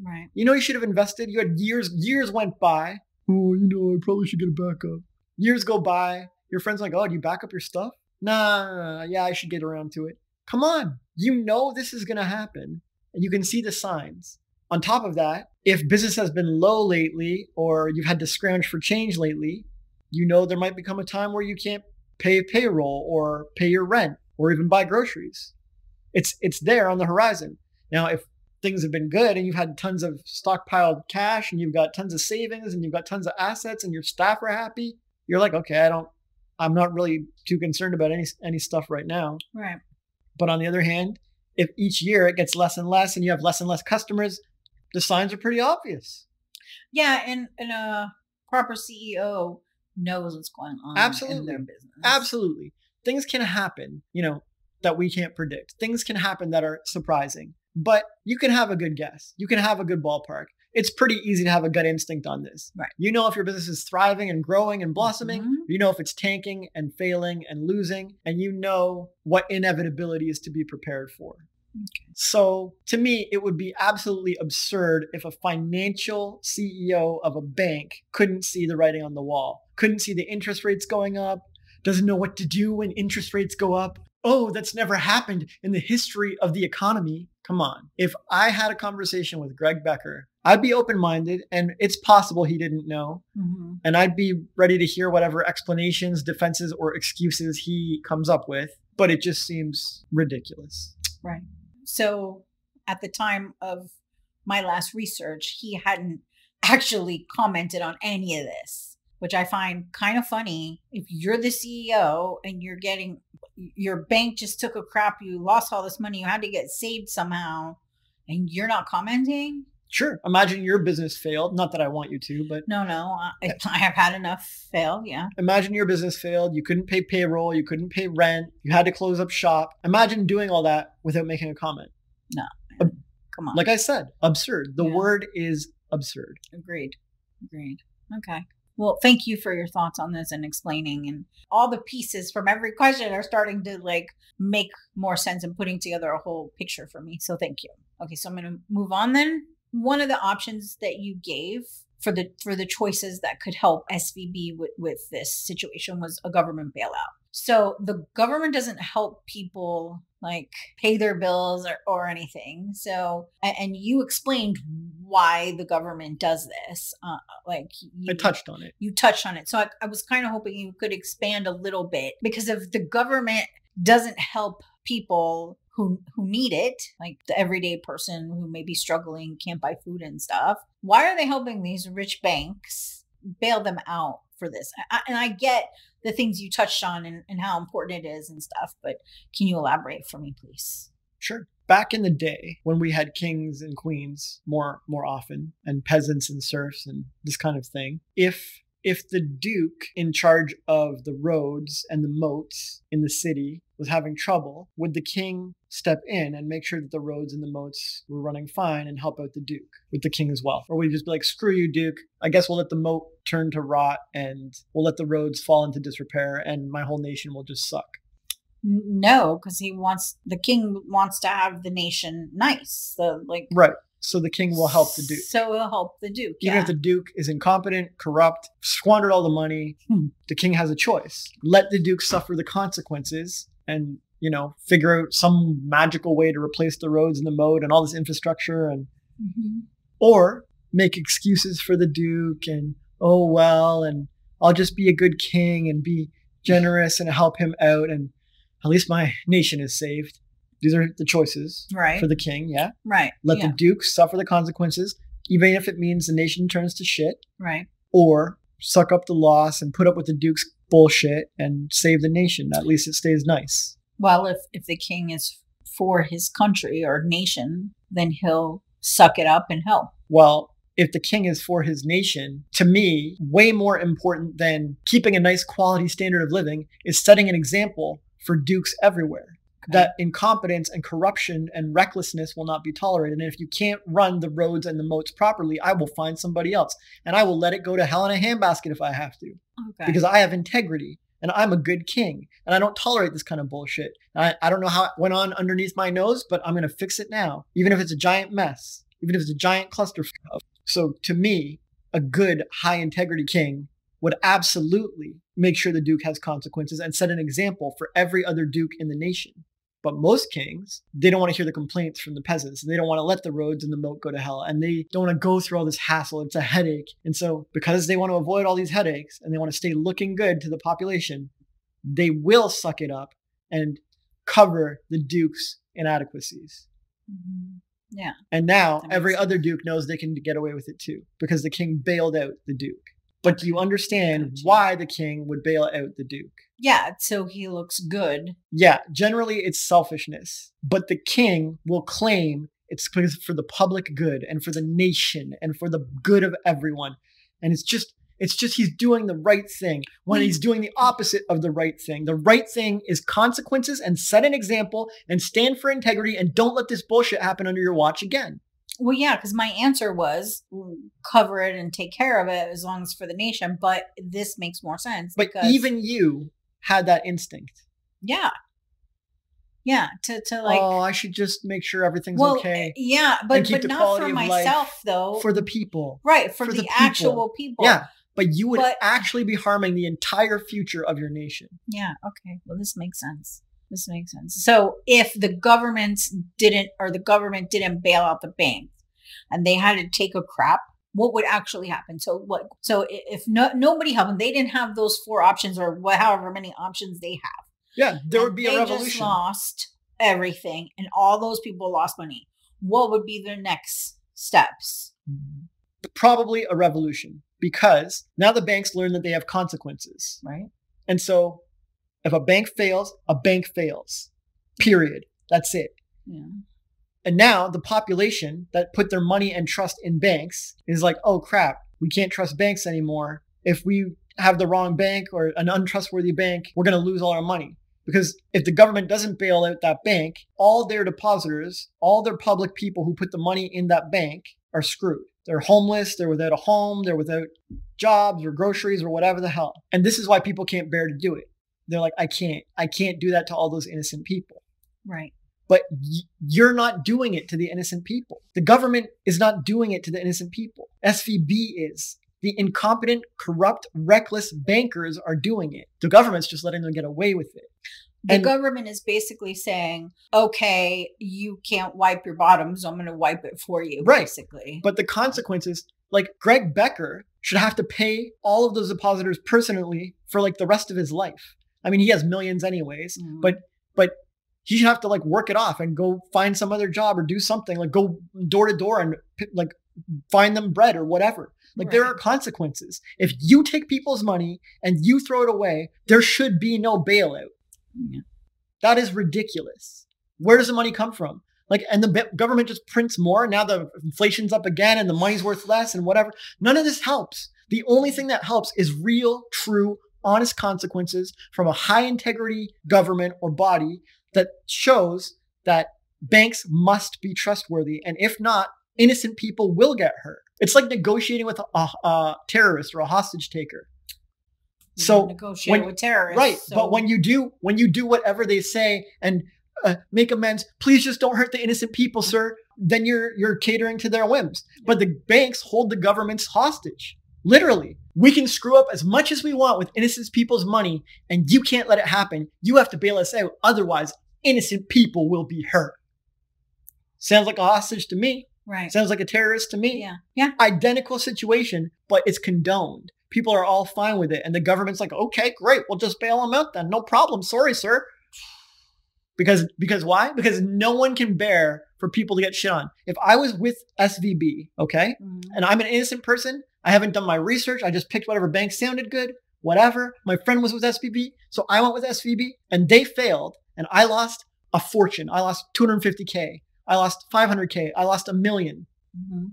Right. You know you should have invested. You had years, years went by. Oh, you know, I probably should get a backup. Years go by. Your friend's like, oh, do you back up your stuff? Nah, yeah, I should get around to it. Come on. You know this is going to happen. And you can see the signs. On top of that, if business has been low lately or you've had to scrounge for change lately, you know there might become a time where you can't pay payroll or pay your rent or even buy groceries. It's it's there on the horizon. Now, if things have been good and you've had tons of stockpiled cash and you've got tons of savings and you've got tons of assets and your staff are happy, you're like, okay, I don't, I'm not really too concerned about any any stuff right now. Right. But on the other hand, if each year it gets less and less and you have less and less customers, the signs are pretty obvious. Yeah, and, and a proper C E O knows what's going on absolutely. In their business. Absolutely. Things can happen, you know, that we can't predict. Things can happen that are surprising, but you can have a good guess. You can have a good ballpark. It's pretty easy to have a gut instinct on this. Right. You know if your business is thriving and growing and blossoming, mm-hmm. you know if it's tanking and failing and losing, and you know what inevitability is to be prepared for. Okay. So to me, it would be absolutely absurd if a financial C E O of a bank couldn't see the writing on the wall, couldn't see the interest rates going up, doesn't know what to do when interest rates go up. Oh, that's never happened in the history of the economy. Come on. If I had a conversation with Greg Becker, I'd be open-minded, and it's possible he didn't know. Mm-hmm. And I'd be ready to hear whatever explanations, defenses, or excuses he comes up with. But it just seems ridiculous. Right. So at the time of my last research, he hadn't actually commented on any of this, which I find kind of funny. If you're the C E O and you're getting, your bank just took a crap, you lost all this money, you had to get saved somehow, and you're not commenting? Sure. Imagine your business failed. Not that I want you to, but. No, no. I, I have had enough fail. Yeah. Imagine your business failed. You couldn't pay payroll. You couldn't pay rent. You had to close up shop. Imagine doing all that without making a comment. No. Ab- Come on. Like I said, absurd. The yeah. word is absurd. Agreed. Agreed. Okay. Well, thank you for your thoughts on this and explaining, and all the pieces from every question are starting to like make more sense and putting together a whole picture for me. So thank you. Okay, so I'm going to move on then. One of the options that you gave for the for the choices that could help S V B with, with this situation was a government bailout. So the government doesn't help people like pay their bills or, or anything. So, and you explained why the government does this. Uh, like you, I touched on it. You touched on it. So I, I was kind of hoping you could expand a little bit, because if the government doesn't help people who who need it, like the everyday person who may be struggling, can't buy food and stuff, why are they helping these rich banks bail them out for this? I, and I get the things you touched on and, and how important it is and stuff, but can you elaborate for me, please? Sure. Back in the day when we had kings and queens more more often, and peasants and serfs and this kind of thing, if if the duke in charge of the roads and the moats in the city was having trouble, would the king step in and make sure that the roads and the moats were running fine and help out the duke with the king's wealth? Or would he just be like, screw you, duke, I guess we'll let the moat turn to rot and we'll let the roads fall into disrepair and my whole nation will just suck? No, because he wants, the king wants to have the nation nice. So like, right. So the king will help the duke. So he'll help the duke. Even yeah. if the duke is incompetent, corrupt, squandered all the money, hmm. the king has a choice. Let the duke suffer the consequences and, you know, figure out some magical way to replace the roads and the moat and all this infrastructure, and mm-hmm. or make excuses for the duke and, oh, well, and I'll just be a good king and be generous and help him out, and at least my nation is saved. These are the choices right. for the king, yeah? Right. Let yeah. the duke suffer the consequences, even if it means the nation turns to shit. Right. Or suck up the loss and put up with the duke's bullshit and save the nation. At least it stays nice. Well, if, if the king is for his country or nation, then he'll suck it up and help. Well, if the king is for his nation, to me, way more important than keeping a nice quality standard of living is setting an example for dukes everywhere. That incompetence and corruption and recklessness will not be tolerated. And if you can't run the roads and the moats properly, I will find somebody else. And I will let it go to hell in a handbasket if I have to. Okay. Because I have integrity and I'm a good king and I don't tolerate this kind of bullshit. I, I don't know how it went on underneath my nose, but I'm going to fix it now. Even if it's a giant mess, even if it's a giant clusterfuck. So to me, a good high integrity king would absolutely make sure the duke has consequences and set an example for every other duke in the nation. But most kings, they don't want to hear the complaints from the peasants, and they don't want to let the roads and the moat go to hell, and they don't want to go through all this hassle. It's a headache. And so because they want to avoid all these headaches and they want to stay looking good to the population, they will suck it up and cover the duke's inadequacies. Mm-hmm. Yeah. And now every sense. Other duke knows they can get away with it too, because the king bailed out the duke. But do you understand why the king would bail out the duke? Yeah, so he looks good. Yeah, generally it's selfishness. But the king will claim it's for the public good and for the nation and for the good of everyone. And it's just, it's just he's doing the right thing when he's doing the opposite of the right thing. The right thing is consequences and set an example and stand for integrity and don't let this bullshit happen under your watch again. Well, yeah, because my answer was cover it and take care of it as long as for the nation. But this makes more sense. But because even you had that instinct. Yeah. Yeah. To, to like, oh, I should just make sure everything's well, okay. Yeah. But, but not for myself, though. For the people. Right. For, for the, the people. actual people. Yeah. But you would but, actually be harming the entire future of your nation. Yeah. Okay. Well, this makes sense. This makes sense. So if the governments didn't, or the government didn't bail out the bank and they had to take a crap, what would actually happen? So what, so if no, nobody helped them, they didn't have those four options or however many options they have. Yeah. There would be a revolution. They just lost everything and all those people lost money. What would be their next steps? Probably a revolution, because now the banks learn that they have consequences. Right. And so if a bank fails, a bank fails, period. That's it. Yeah. And now the population that put their money and trust in banks is like, oh crap, we can't trust banks anymore. If we have the wrong bank or an untrustworthy bank, we're going to lose all our money. Because if the government doesn't bail out that bank, all their depositors, all their public people who put the money in that bank are screwed. They're homeless, they're without a home, they're without jobs or groceries or whatever the hell. And this is why people can't bear to do it. They're like, I can't, I can't do that to all those innocent people. Right. But y- you're not doing it to the innocent people. The government is not doing it to the innocent people. S V B is. The incompetent, corrupt, reckless bankers are doing it. The government's just letting them get away with it. The and- government is basically saying, okay, you can't wipe your bottom, so I'm going to wipe it for you, right. basically. But the consequences, like Greg Becker should have to pay all of those depositors personally for like the rest of his life. I mean, he has millions anyways, mm. but but he should have to like work it off and go find some other job or do something, like go door to door and like find them bread or whatever. Like right. there are consequences. If you take people's money and you throw it away, there should be no bailout. Yeah. That is ridiculous. Where does the money come from? Like, and the government just prints more. Now the inflation's up again and the money's worth less and whatever. None of this helps. The only thing that helps is real, true, honest consequences from a high integrity government or body that shows that banks must be trustworthy. And if not, innocent people will get hurt. It's like negotiating with a, a terrorist or a hostage taker. You so negotiate when, with terrorists, right? So. But when you do, when you do whatever they say and uh, make amends, please just don't hurt the innocent people, sir. Then you're you're catering to their whims. But the banks hold the government's hostage. Literally, we can screw up as much as we want with innocent people's money, and you can't let it happen. You have to bail us out, otherwise, innocent people will be hurt. Sounds like a hostage to me. Right. Sounds like a terrorist to me. Yeah. Yeah. Identical situation, but it's condoned. People are all fine with it. And the government's like, okay, great. We'll just bail them out then. No problem. Sorry, sir. Because, because why? Because no one can bear for people to get shit on. If I was with S V B, okay, mm-hmm. and I'm an innocent person, I haven't done my research. I just picked whatever bank sounded good, whatever. My friend was with S V B. So I went with S V B and they failed. And I lost a fortune. I lost two hundred fifty K. I lost five hundred K. I lost a million. Mm-hmm.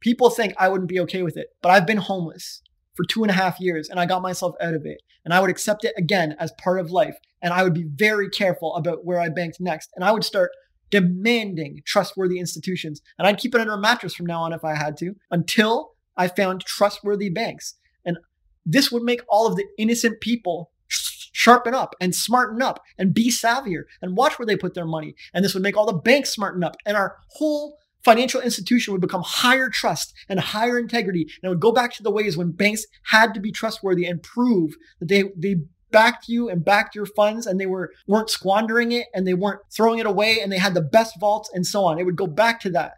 People think I wouldn't be okay with it, but I've been homeless for two and a half years and I got myself out of it. And I would accept it again as part of life. And I would be very careful about where I banked next. And I would start demanding trustworthy institutions. And I'd keep it under a mattress from now on if I had to, until I found trustworthy banks. And this would make all of the innocent people sharpen up and smarten up and be savvier and watch where they put their money. And this would make all the banks smarten up and our whole financial institution would become higher trust and higher integrity. And it would go back to the ways when banks had to be trustworthy and prove that they, they backed you and backed your funds and they were, weren't squandering it and they weren't throwing it away and they had the best vaults and so on. It would go back to that.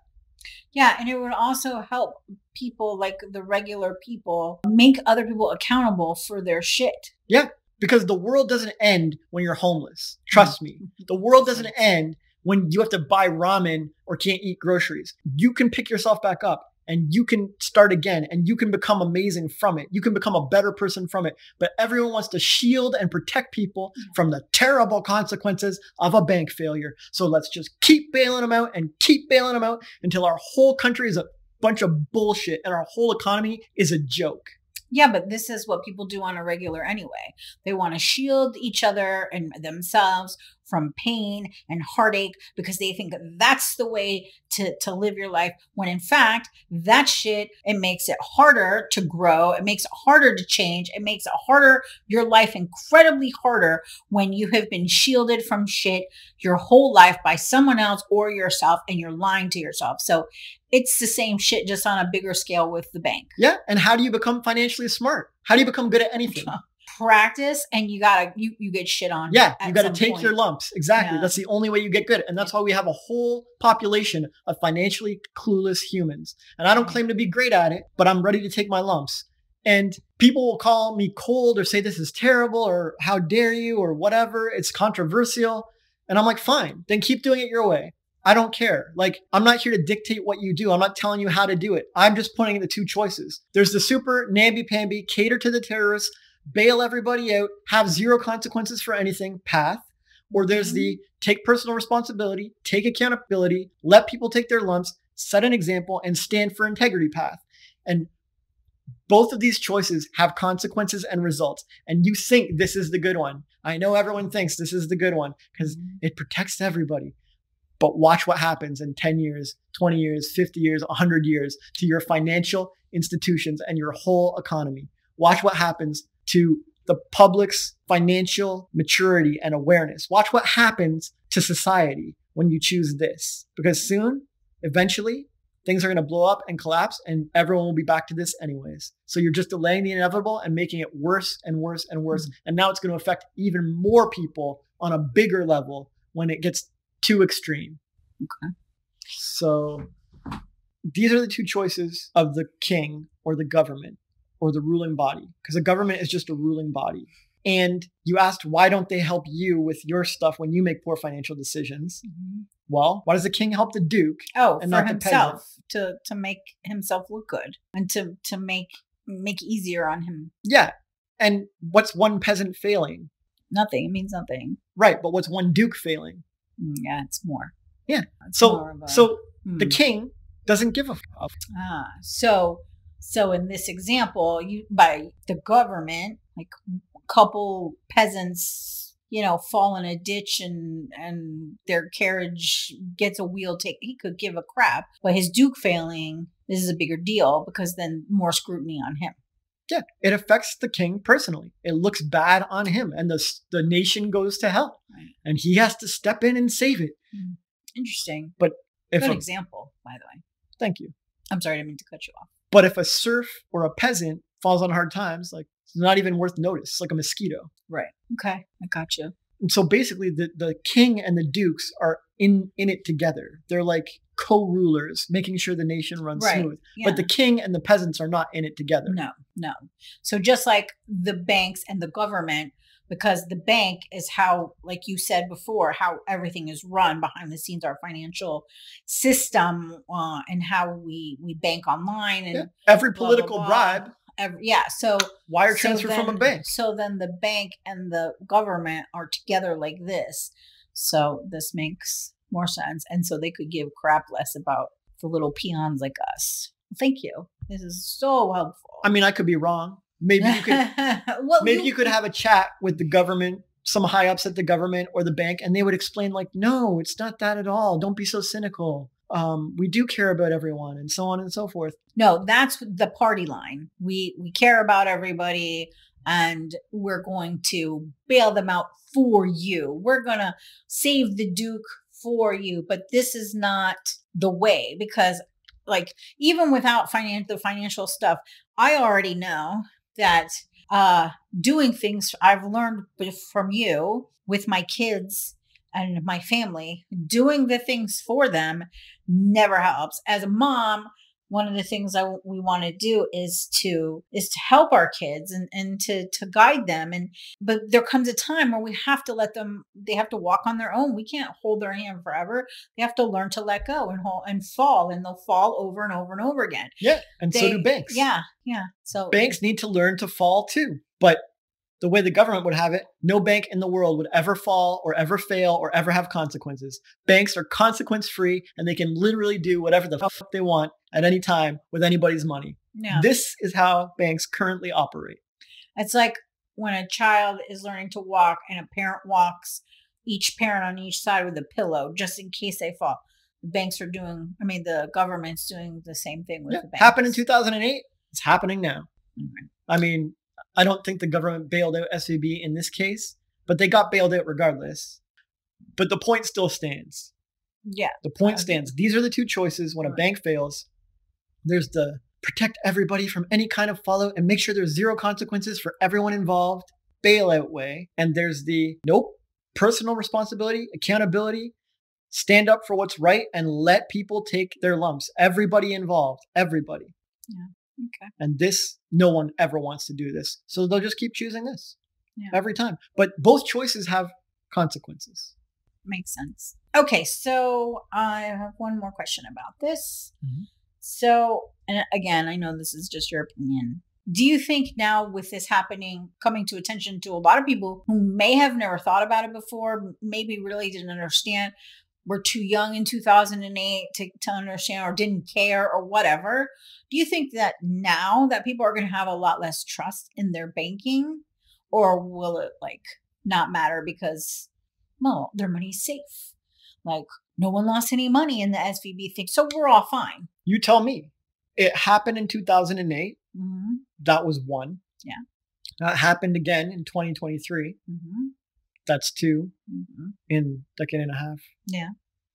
Yeah. And it would also help people like the regular people make other people accountable for their shit. Yeah. Because the world doesn't end when you're homeless. Trust me. The world doesn't end when you have to buy ramen or can't eat groceries. You can pick yourself back up and you can start again and you can become amazing from it. You can become a better person from it. But everyone wants to shield and protect people from the terrible consequences of a bank failure. So let's just keep bailing them out and keep bailing them out until our whole country is a bunch of bullshit and our whole economy is a joke. Yeah, but this is what people do on a regular anyway. They want to shield each other and themselves from pain and heartache because they think that's the way to, to live your life. When in fact, that shit, it makes it harder to grow. It makes it harder to change. It makes it harder, your life incredibly harder when you have been shielded from shit your whole life by someone else or yourself and you're lying to yourself. So it's the same shit just on a bigger scale with the bank. Yeah. And how do you become financially smart? How do you become good at anything? Practice, and you gotta you you get shit on. Yeah, you gotta take point. Your lumps. Exactly. Yeah. That's the only way you get good. And that's yeah. why we have a whole population of financially clueless humans. And I don't claim to be great at it, but I'm ready to take my lumps. And people will call me cold or say this is terrible or how dare you or whatever. It's controversial. And I'm like, fine, then keep doing it your way. I don't care. Like, I'm not here to dictate what you do. I'm not telling you how to do it. I'm just pointing at the two choices. There's the super namby-pamby, cater to the terrorists, bail everybody out, have zero consequences for anything path. Or there's the take personal responsibility, take accountability, let people take their lumps, set an example, and stand for integrity path. And both of these choices have consequences and results. And you think this is the good one. I know everyone thinks this is the good one because it protects everybody. but watch what happens in ten years, twenty years, fifty years, one hundred years to your financial institutions and your whole economy. Watch what happens to the public's financial maturity and awareness. Watch what happens to society when you choose this, because soon, eventually, things are going to blow up and collapse and everyone will be back to this anyways. So you're just delaying the inevitable and making it worse and worse and worse. Mm-hmm. And now it's going to affect even more people on a bigger level when it gets too extreme. Okay. So these are the two choices of the king or the government or the ruling body, because the government is just a ruling body. And you asked, why don't they help you with your stuff when you make poor financial decisions? Mm-hmm. Well, why does the king help the duke? Oh, and for not himself, to, to make himself look good and to, to make, make easier on him. Yeah. And what's one peasant failing? Nothing. It means nothing. Right. But what's one duke failing? Yeah, it's more. Yeah. It's so more a, so hmm. the king doesn't give a fuck. Ah, so, so in this example, you by the government, like a couple peasants, you know, fall in a ditch and, and their carriage gets a wheel take. He could give a crap, but his duke failing, this is a bigger deal because then more scrutiny on him. Yeah. It affects the king personally. It looks bad on him and the, the nation goes to hell right. and he has to step in and save it. Interesting. But if Good a, example, by the way. Thank you. I'm sorry. I didn't mean to cut you off. But if a serf or a peasant falls on hard times, like it's not even worth notice. It's like a mosquito. Right. Okay. I got you. And so basically the, the king and the dukes are in, in it together. They're like co-rulers, making sure the nation runs right. smooth. Yeah. But the king and the peasants are not in it together. No, no. So just like the banks and the government, because the bank is how, like you said before, how everything is run behind the scenes, our financial system uh, and how we, we bank online. and yeah. Every blah, political blah, blah. bribe. Every, yeah. So wire so transfer then, from a bank. So then the bank and the government are together like this. So this makes more sense. And so they could give crap less about the little peons like us. Thank you. This is so helpful. I mean, I could be wrong. Maybe you could, well, maybe you, you could have a chat with the government, some high ups at the government or the bank, and they would explain like, no, it's not that at all. Don't be so cynical. Um, we do care about everyone and so on and so forth. No, that's the party line. We, we care about everybody and we're going to bail them out for you. We're going to save the duke for you, but this is not the way because like even without finan- the financial stuff, I already know that uh, doing things I've learned from you with my kids and my family, doing the things for them never helps. As a mom, one of the things I, we want to do is to is to help our kids and, and to, to guide them. And but there comes a time where we have to let them, they have to walk on their own. We can't hold their hand forever. They have to learn to let go and hold, and fall, and they'll fall over and over and over again. Yeah. And they, so do banks. Yeah. Yeah. So banks need to learn to fall too. But the way the government would have it, no bank in the world would ever fall or ever fail or ever have consequences. Banks are consequence free and they can literally do whatever the fuck they want at any time with anybody's money. Yeah. This is how banks currently operate. It's like when a child is learning to walk and a parent walks, each parent on each side with a pillow just in case they fall. The banks are doing, I mean, the government's doing the same thing with yeah, the banks. Happened in two thousand eight. It's happening now. Mm-hmm. I mean, I don't think the government bailed out S V B in this case, but they got bailed out regardless. But the point still stands. Yeah. The point stands. These are the two choices when a bank fails. There's the protect everybody from any kind of fallout and make sure there's zero consequences for everyone involved bailout way. And there's the nope, personal responsibility, accountability, stand up for what's right and let people take their lumps. Everybody involved, everybody. Yeah. Okay. And this, no one ever wants to do this. So they'll just keep choosing this yeah. every time. But both choices have consequences. Makes sense. Okay. So I have one more question about this. Mm-hmm. So, and again, I know this is just your opinion. Do you think now with this happening, coming to attention to a lot of people who may have never thought about it before, maybe really didn't understand, were too young in two thousand eight to, to understand or didn't care or whatever. Do you think that now that people are going to have a lot less trust in their banking or will it like not matter because, well, their money's safe? Like No one lost any money in the S V B thing. So we're all fine. You tell me. It happened in two thousand eight. Mm-hmm. That was one. Yeah. That happened again in twenty twenty-three. Mm-hmm. That's two mm-hmm. in a decade and a half. Yeah.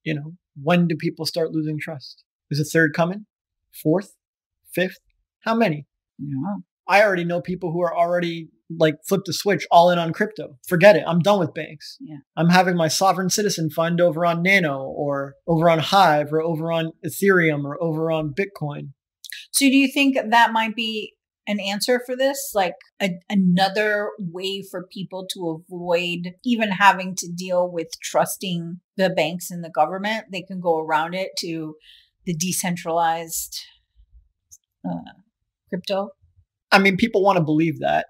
You know, when do people start losing trust? Is a third coming? Fourth? Fifth? How many? Yeah. I already know people who are already like flip the switch all in on crypto. Forget it. I'm done with banks. Yeah. I'm having my sovereign citizen fund over on Nano or over on Hive or over on Ethereum or over on Bitcoin. So do you think that might be an answer for this? Like a, another way for people to avoid even having to deal with trusting the banks and the government? They can go around it to the decentralized uh, crypto. I mean, people want to believe that.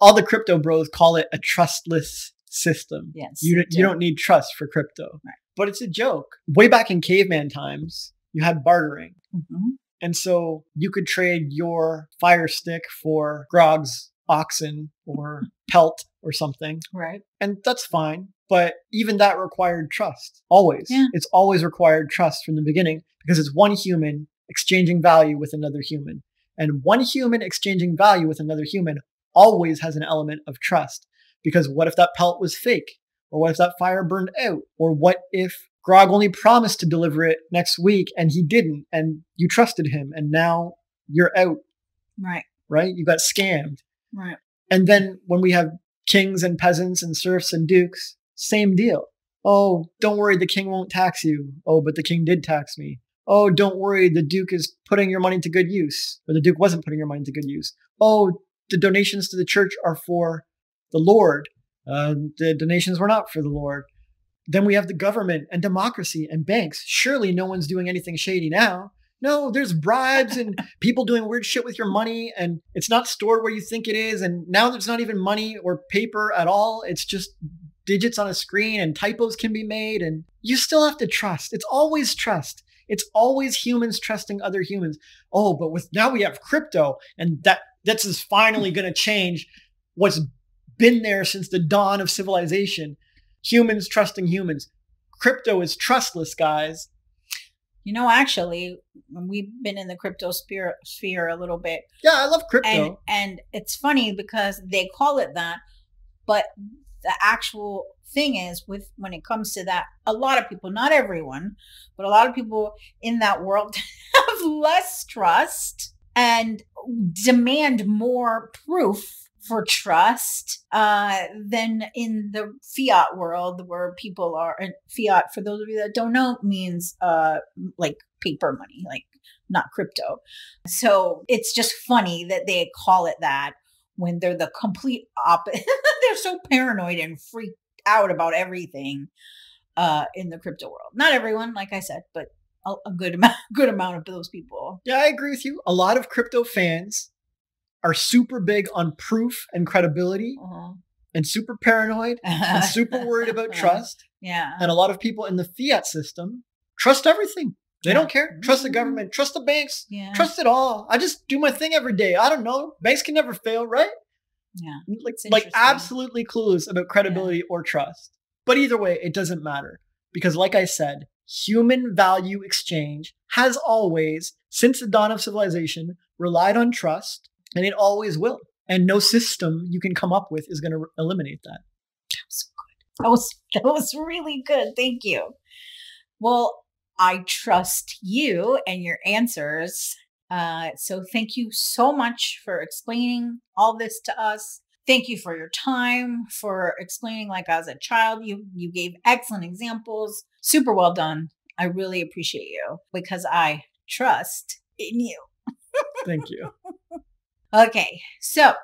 All the crypto bros call it a trustless system. Yes, you, don't, you don't need trust for crypto. Right. But it's a joke. Way back in caveman times, you had bartering. Mm-hmm. And so you could trade your fire stick for Grog's oxen or pelt or something. Right. And that's fine. But even that required trust, always. Yeah. It's always required trust from the beginning because it's one human exchanging value with another human. And one human exchanging value with another human always has an element of trust. Because what if that pelt was fake? Or what if that fire burned out? Or what if Grog only promised to deliver it next week and he didn't and you trusted him and now you're out? Right. Right? You got scammed. Right. And then when we have kings and peasants and serfs and dukes, same deal. Oh, don't worry, the king won't tax you. Oh, but the king did tax me. Oh, don't worry, the Duke is putting your money to good use. Or the Duke wasn't putting your money to good use. Oh, the donations to the church are for the Lord. Uh, the donations were not for the Lord. Then we have the government and democracy and banks. Surely no one's doing anything shady now. No, there's bribes and people doing weird shit with your money and it's not stored where you think it is. And now there's not even money or paper at all. It's just digits on a screen and typos can be made. And you still have to trust. It's always trust. It's always humans trusting other humans. Oh, but with now we have crypto and that this is finally going to change what's been there since the dawn of civilization. Humans trusting humans. Crypto is trustless, guys. You know, actually, we've been in the crypto sphere, sphere a little bit. Yeah, I love crypto. And, and it's funny because they call it that, but the actual thing is with when it comes to that, a lot of people, not everyone, but a lot of people in that world have less trust and demand more proof for trust uh, than in the fiat world where people are, and fiat, for those of you that don't know, means uh, like paper money, like not crypto. So it's just funny that they call it that when they're the complete opposite. They're so paranoid and freaked out about everything uh, in the crypto world. Not everyone, like I said, but a, a good amount, good amount of those people. Yeah, I agree with you. A lot of crypto fans are super big on proof and credibility uh-huh. and super paranoid and super worried about trust. Yeah. And a lot of people in the fiat system trust everything. They yeah. don't care. Trust the government. Trust the banks. Yeah. Trust it all. I just do my thing every day. I don't know. Banks can never fail, right? Yeah. Like, like absolutely clueless about credibility yeah. or trust. But either way, it doesn't matter. Because like I said, human value exchange has always, since the dawn of civilization, relied on trust. And it always will. And no system you can come up with is going to eliminate that. That was so good. That was, that was really good. Thank you. Well, I trust you and your answers. Uh, so thank you so much for explaining all this to us. Thank you for your time, for explaining like as a child. You, you gave excellent examples. Super well done. I really appreciate you because I trust in you. Thank you. Okay. So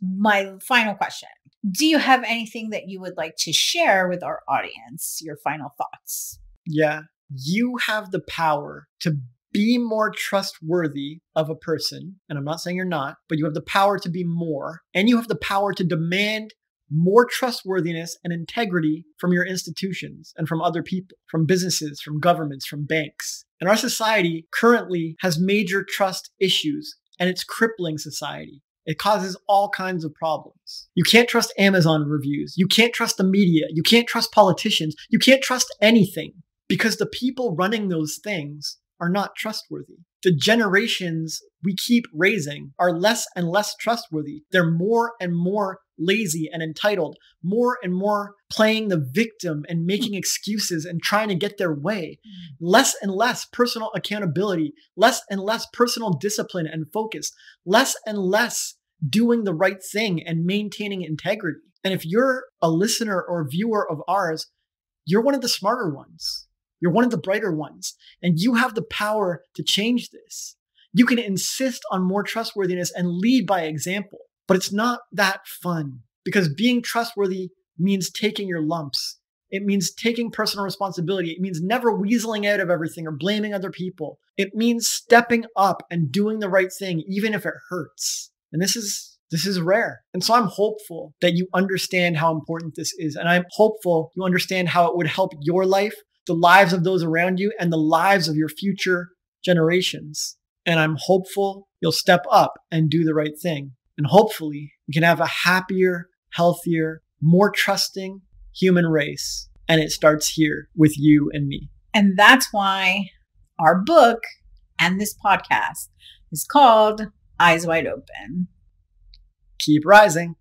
my final question. Do you have anything that you would like to share with our audience? Your final thoughts? Yeah. You have the power to be more trustworthy of a person. And I'm not saying you're not, but you have the power to be more. And you have the power to demand more trustworthiness and integrity from your institutions and from other people, from businesses, from governments, from banks. And our society currently has major trust issues, and it's crippling society. It causes all kinds of problems. You can't trust Amazon reviews. You can't trust the media. You can't trust politicians. You can't trust anything. because the people running those things are not trustworthy. The generations we keep raising are less and less trustworthy. They're more and more lazy and entitled, more and more playing the victim and making excuses and trying to get their way, less and less personal accountability, less and less personal discipline and focus, less and less doing the right thing and maintaining integrity. And if you're a listener or viewer of ours, you're one of the smarter ones. You're one of the brighter ones, and you have the power to change this. You can insist on more trustworthiness and lead by example, but it's not that fun, because being trustworthy means taking your lumps. It means taking personal responsibility. It means never weaseling out of everything or blaming other people. It means stepping up and doing the right thing, even if it hurts. And this is This is rare. And so I'm hopeful that you understand how important this is. And I'm hopeful you understand how it would help your life, the lives of those around you, and the lives of your future generations. And I'm hopeful you'll step up and do the right thing. And hopefully we can have a happier, healthier, more trusting human race. And it starts here with you and me. And that's why our book and this podcast is called Eyes Wide Open. Keep rising.